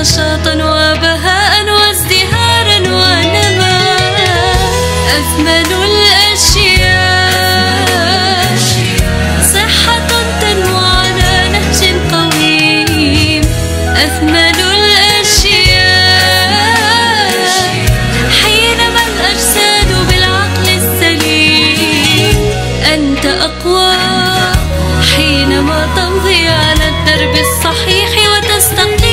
نشاطا وبهاء وازدهارا ونبا. أثمن الأشياء صحة تنمو على نهج قويم. أثمن الأشياء حينما الأجساد بالعقل السليم. أنت أقوى حينما تمضي على الدرب الصحيح وتستقيم.